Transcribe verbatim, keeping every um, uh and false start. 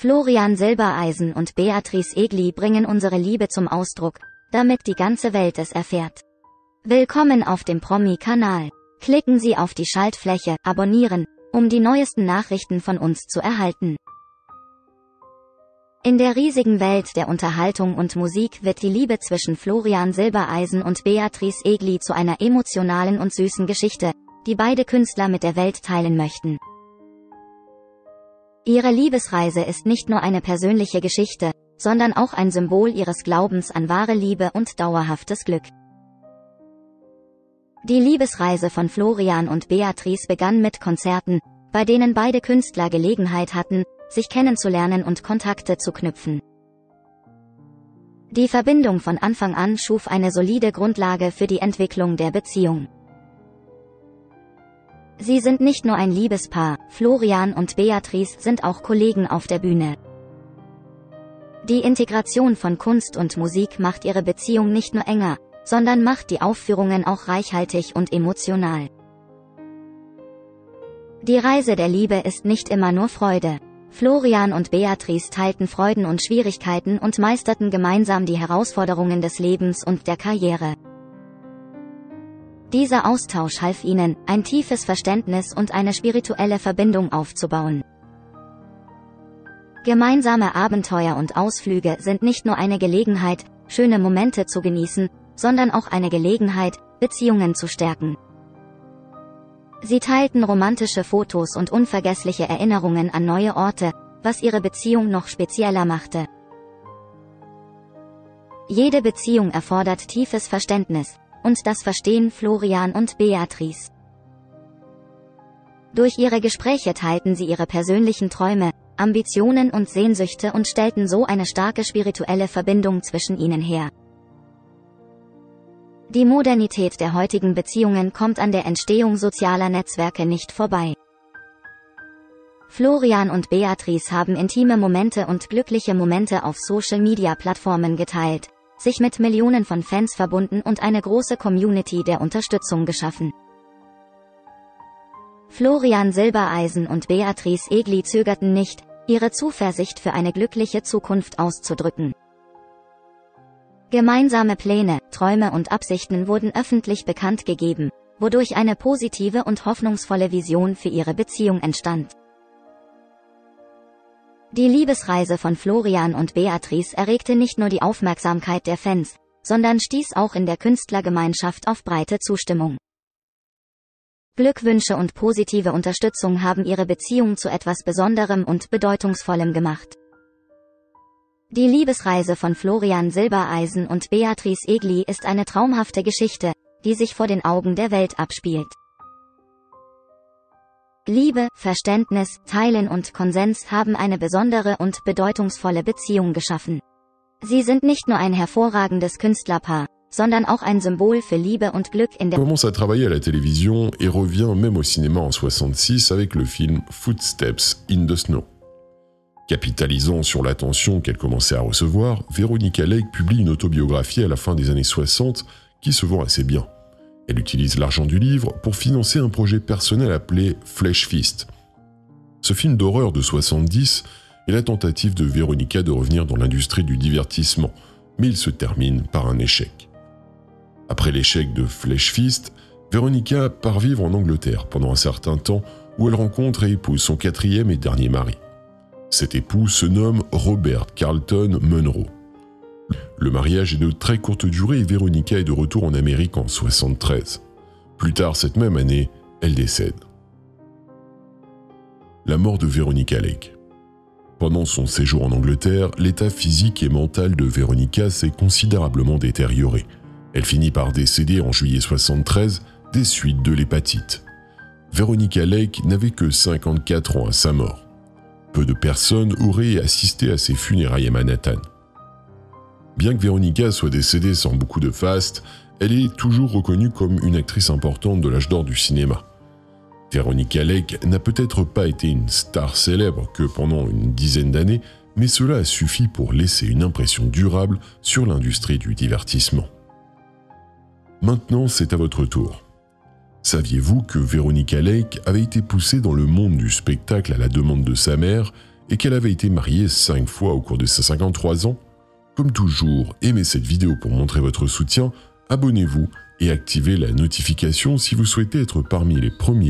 Florian Silbereisen und Beatrice Egli bringen unsere Liebe zum Ausdruck, damit die ganze Welt es erfährt. Willkommen auf dem Promi-Kanal. Klicken Sie auf die Schaltfläche Abonnieren, um die neuesten Nachrichten von uns zu erhalten. In der riesigen Welt der Unterhaltung und Musik wird die Liebe zwischen Florian Silbereisen und Beatrice Egli zu einer emotionalen und süßen Geschichte, die beide Künstler mit der Welt teilen möchten. Ihre Liebesreise ist nicht nur eine persönliche Geschichte, sondern auch ein Symbol ihres Glaubens an wahre Liebe und dauerhaftes Glück. Die Liebesreise von Florian und Beatrice begann mit Konzerten, bei denen beide Künstler Gelegenheit hatten, sich kennenzulernen und Kontakte zu knüpfen. Die Verbindung von Anfang an schuf eine solide Grundlage für die Entwicklung der Beziehung. Sie sind nicht nur ein Liebespaar, Florian und Beatrice sind auch Kollegen auf der Bühne. Die Integration von Kunst und Musik macht ihre Beziehung nicht nur enger, sondern macht die Aufführungen auch reichhaltig und emotional. Die Reise der Liebe ist nicht immer nur Freude. Florian und Beatrice teilten Freuden und Schwierigkeiten und meisterten gemeinsam die Herausforderungen des Lebens und der Karriere. Dieser Austausch half ihnen, ein tiefes Verständnis und eine spirituelle Verbindung aufzubauen. Gemeinsame Abenteuer und Ausflüge sind nicht nur eine Gelegenheit, schöne Momente zu genießen, sondern auch eine Gelegenheit, Beziehungen zu stärken. Sie teilten romantische Fotos und unvergessliche Erinnerungen an neue Orte, was ihre Beziehung noch spezieller machte. Jede Beziehung erfordert tiefes Verständnis, und das verstehen Florian und Beatrice. Durch ihre Gespräche teilten sie ihre persönlichen Träume, Ambitionen und Sehnsüchte und stellten so eine starke spirituelle Verbindung zwischen ihnen her. Die Modernität der heutigen Beziehungen kommt an der Entstehung sozialer Netzwerke nicht vorbei. Florian und Beatrice haben intime Momente und glückliche Momente auf Social-Media-Plattformen geteilt, sich mit Millionen von Fans verbunden und eine große Community der Unterstützung geschaffen. Florian Silbereisen und Beatrice Egli zögerten nicht, ihre Zuversicht für eine glückliche Zukunft auszudrücken. Gemeinsame Pläne, Träume und Absichten wurden öffentlich bekannt gegeben, wodurch eine positive und hoffnungsvolle Vision für ihre Beziehung entstand. Die Liebesreise von Florian und Beatrice erregte nicht nur die Aufmerksamkeit der Fans, sondern stieß auch in der Künstlergemeinschaft auf breite Zustimmung. Glückwünsche und positive Unterstützung haben ihre Beziehung zu etwas Besonderem und Bedeutungsvollem gemacht. Die Liebesreise von Florian Silbereisen und Beatrice Egli ist eine traumhafte Geschichte, die sich vor den Augen der Welt abspielt. Liebe, Verständnis, Teilen und Konsens haben eine besondere und bedeutungsvolle Beziehung geschaffen. Sie sind nicht nur ein hervorragendes Künstlerpaar, sondern auch ein Symbol für Liebe und Glück in der Commence à travailler à la télévision et revient même au cinéma en soixante-six avec le film Footsteps in the Snow. Capitalisant sur l'attention qu'elle commençait à recevoir, Veronica Lake publie une autobiographie à la fin des années soixante qui se vend assez bien. Elle utilise l'argent du livre pour financer un projet personnel appelé Flesh Fist. Ce film d'horreur de soixante-dix est la tentative de Veronica de revenir dans l'industrie du divertissement, mais il se termine par un échec. Après l'échec de Flesh Fist, Veronica part vivre en Angleterre pendant un certain temps où elle rencontre et épouse son quatrième et dernier mari. Cet époux se nomme Robert Carlton Munro. Le mariage est de très courte durée et Veronica est de retour en Amérique en soixante-treize. Plus tard cette même année, elle décède. La mort de Veronica Lake. Pendant son séjour en Angleterre, l'état physique et mental de Veronica s'est considérablement détérioré. Elle finit par décéder en juillet soixante-treize des suites de l'hépatite. Veronica Lake n'avait que cinquante-quatre ans à sa mort. Peu de personnes auraient assisté à ses funérailles à Manhattan. Bien que Veronica soit décédée sans beaucoup de faste, elle est toujours reconnue comme une actrice importante de l'âge d'or du cinéma. Veronica Lake n'a peut-être pas été une star célèbre que pendant une dizaine d'années, mais cela a suffi pour laisser une impression durable sur l'industrie du divertissement. Maintenant, c'est à votre tour. Saviez-vous que Veronica Lake avait été poussée dans le monde du spectacle à la demande de sa mère et qu'elle avait été mariée cinq fois au cours de ses cinquante-trois ans. Comme toujours, aimez cette vidéo pour montrer votre soutien, abonnez-vous et activez la notification si vous souhaitez être parmi les premiers